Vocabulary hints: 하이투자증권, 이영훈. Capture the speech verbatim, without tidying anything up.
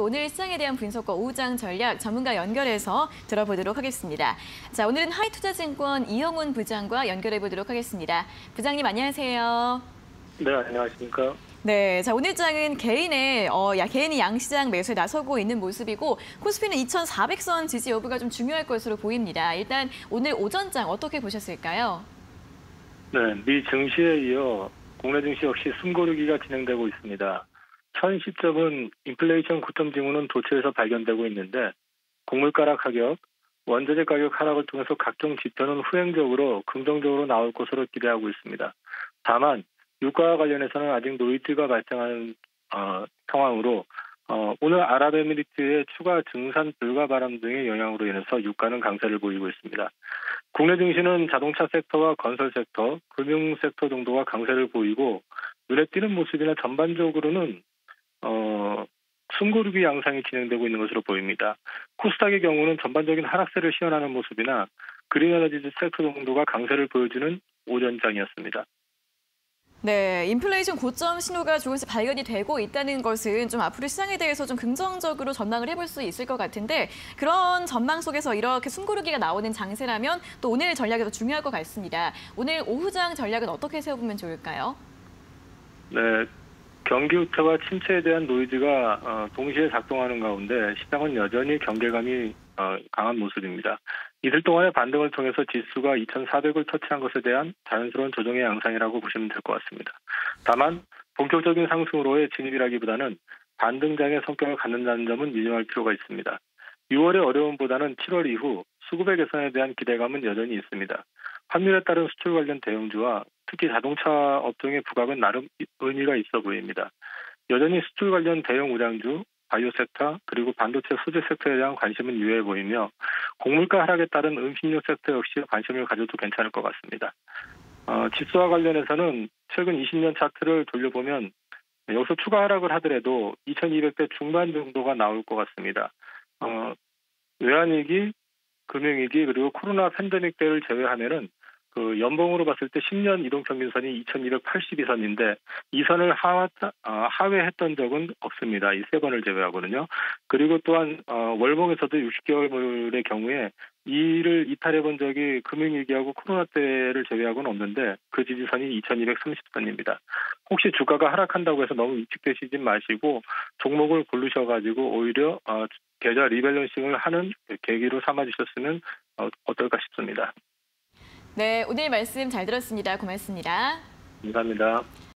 오늘 시장에 대한 분석과 오후장 전략 전문가 연결해서 들어보도록 하겠습니다. 자, 오늘은 하이투자증권 이영훈 부장과 연결해 보도록 하겠습니다. 부장님 안녕하세요. 네, 안녕하십니까. 네, 자 오늘 장은 개인의 어, 야, 개인이 양시장 매수에 나서고 있는 모습이고 코스피는 이천사백 선 지지 여부가 좀 중요할 것으로 보입니다. 일단 오늘 오전장 어떻게 보셨을까요? 네, 미 증시에 이어 국내 증시 역시 숨고르기가 진행되고 있습니다. 현 시점은 인플레이션 고점 징후는 도처에서 발견되고 있는데 곡물가락 가격, 원자재 가격 하락을 통해서 각종 지표는 후행적으로 긍정적으로 나올 것으로 기대하고 있습니다. 다만 유가와 관련해서는 아직 노이즈가 발생하는 어, 상황으로 어, 오늘 아랍에미리트의 추가 증산 불가 바람 등의 영향으로 인해서 유가는 강세를 보이고 있습니다. 국내 증시는 자동차 섹터와 건설 섹터, 금융 섹터 정도가 강세를 보이고 눈에 띄는 모습이나 전반적으로는 어, 숨고르기 양상이 진행되고 있는 것으로 보입니다. 코스닥의 경우는 전반적인 하락세를 시연하는 모습이나 그린에너지 섹터 정도가 강세를 보여주는 오전장이었습니다. 네, 인플레이션 고점 신호가 조금씩 발견이 되고 있다는 것은 좀 앞으로 시장에 대해서 좀 긍정적으로 전망을 해볼 수 있을 것 같은데 그런 전망 속에서 이렇게 숨고르기가 나오는 장세라면 또 오늘 전략이 더 중요할 것 같습니다. 오늘 오후장 전략은 어떻게 세워보면 좋을까요? 네. 경기 후퇴와 침체에 대한 노이즈가 어, 동시에 작동하는 가운데 시장은 여전히 경계감이 어, 강한 모습입니다. 이틀 동안의 반등을 통해서 지수가 이천사백을 터치한 것에 대한 자연스러운 조정의 양상이라고 보시면 될 것 같습니다. 다만 본격적인 상승으로의 진입이라기보다는 반등장의 성격을 갖는다는 점은 유념할 필요가 있습니다. 유월의 어려움보다는 칠월 이후 수급의 개선에 대한 기대감은 여전히 있습니다. 환율에 따른 수출 관련 대형주와 특히 자동차 업종의 부각은 나름 의미가 있어 보입니다. 여전히 수출 관련 대형 우량주, 바이오 섹터, 그리고 반도체 소재 섹터에 대한 관심은 유효해 보이며 곡물가 하락에 따른 음식료 섹터 역시 관심을 가져도 괜찮을 것 같습니다. 어, 지수와 관련해서는 최근 이십 년 차트를 돌려보면 여기서 추가 하락을 하더라도 이천이백 대 중반 정도가 나올 것 같습니다. 어, 외환위기, 금융위기, 그리고 코로나 팬데믹 때를 제외하면은 그 연봉으로 봤을 때 십 년 이동평균선이 이천이백팔십이 선인데 이 선을 하하, 하회했던 적은 없습니다. 이 세 번을 제외하거든요. 그리고 또한 어, 월봉에서도 육십 개월의 경우에 이를 이탈해본 적이 금융위기하고 코로나 때를 제외하고는 없는데 그 지지선이 이천이백삼십 선입니다. 혹시 주가가 하락한다고 해서 너무 위축되시지 마시고 종목을 고르셔가지고 오히려 어, 계좌 리밸런싱을 하는 계기로 삼아주셨으면 어, 어떨까 싶습니다. 네, 오늘 말씀 잘 들었습니다. 고맙습니다. 감사합니다.